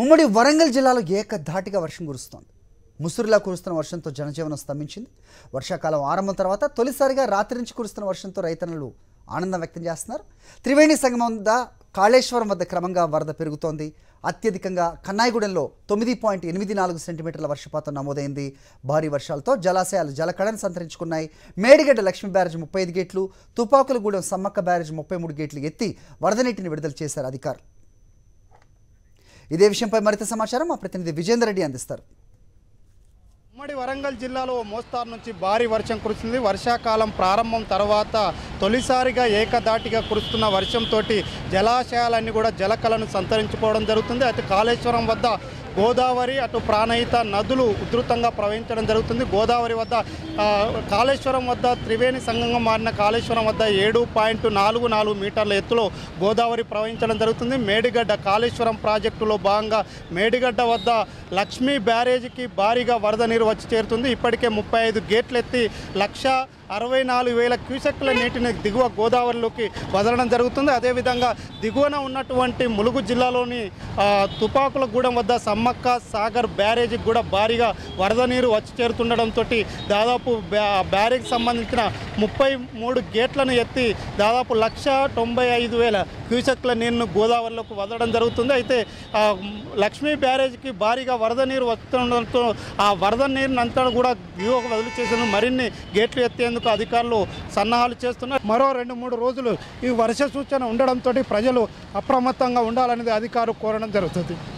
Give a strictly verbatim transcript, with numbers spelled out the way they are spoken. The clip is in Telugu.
ఉమ్మడి వరంగల్ జిల్లాలో ఏకధాటిగా వర్షం కురుస్తోంది. ముసురులా కురుస్తున్న వర్షంతో జనజీవనం స్తంభించింది. వర్షాకాలం ఆరంభం తర్వాత తొలిసారిగా రాత్రి నుంచి కురుస్తున్న వర్షంతో రైతన్నలు ఆనందం వ్యక్తం చేస్తున్నారు. త్రివేణి సంగమం వద్ద కాళేశ్వరం వద్ద క్రమంగా వరద పెరుగుతోంది. అత్యధికంగా కన్నాయిగూడెంలో తొమ్మిది పాయింట్ ఎనిమిది నాలుగు సెంటీమీటర్ల వర్షపాతం నమోదైంది. భారీ వర్షాలతో జలాశయాలు జలకళను సంతరించుకున్నాయి. మేడిగడ్డ లక్ష్మీ బ్యారేజ్ ముప్పై ఐదు గేట్లు, తుపాకులగూడెం సమ్మక్క బ్యారేజ్ ముప్పై మూడు గేట్లు ఎత్తి వరద నీటిని విడుదల చేశారు అధికారులు. ఇదే విషయంపై మరింత సమాచారం మా ప్రతినిధి విజేందర్ రెడ్డి అందిస్తారు. ఉమ్మడి వరంగల్ జిల్లాలో మోస్తారు నుంచి భారీ వర్షం కురుస్తుంది. వర్షాకాలం ప్రారంభం తర్వాత తొలిసారిగా ఏకధాటిగా కురుస్తున్న వర్షంతో జలాశయాలన్నీ కూడా జలకళను సంతరించుకోవడం జరుగుతుంది. అయితే కాళేశ్వరం వద్ద గోదావరి అటు ప్రాణహిత నదులు ఉధృతంగా ప్రవహించడం జరుగుతుంది. గోదావరి వద్ద కాళేశ్వరం వద్ద త్రివేణి సంగమం మారిన కాళేశ్వరం వద్ద ఏడు పాయింట్ నాలుగు నాలుగు మీటర్ల ఎత్తులో గోదావరి ప్రవహించడం జరుగుతుంది. మేడిగడ్డ కాళేశ్వరం ప్రాజెక్టులో భాగంగా మేడిగడ్డ వద్ద లక్ష్మీ బ్యారేజీకి భారీగా వరద నీరు వచ్చి చేరుతుంది. ఇప్పటికే ముప్పై ఐదు గేట్లు ఎత్తి లక్ష అరవై నాలుగు వేల క్యూసెక్ల నీటిని దిగువ గోదావరిలోకి వదలడం జరుగుతుంది. అదేవిధంగా దిగువన ఉన్నటువంటి ములుగు జిల్లాలోని తుపాకులగూడెం వద్ద సమ్మక్క సాగర్ బ్యారేజీకి కూడా భారీగా వరద నీరు వచ్చి చేరుతుండడంతో దాదాపు బ్యారేజ్కి సంబంధించిన ముప్పై మూడు గేట్లను ఎత్తి దాదాపు లక్ష తొంభై ఐదు వేల క్యూసెక్ల నీరును గోదావరిలోకి వదలడం జరుగుతుంది. అయితే లక్ష్మీ బ్యారేజీకి భారీగా వరద నీరు వస్తుండడంతో ఆ వరద నీరుని అంతా కూడా దిగువకు వదిలి చేసేందుకు మరిన్ని గేట్లు ఎత్తేందుకు అధికారులు సన్నాహాలు చేస్తున్నారు. మరో రెండు మూడు రోజులు ఈ వర్ష సూచన ఉండడంతో ప్రజలు అప్రమత్తంగా ఉండాలనేది అధికారులు కోరడం జరుగుతుంది.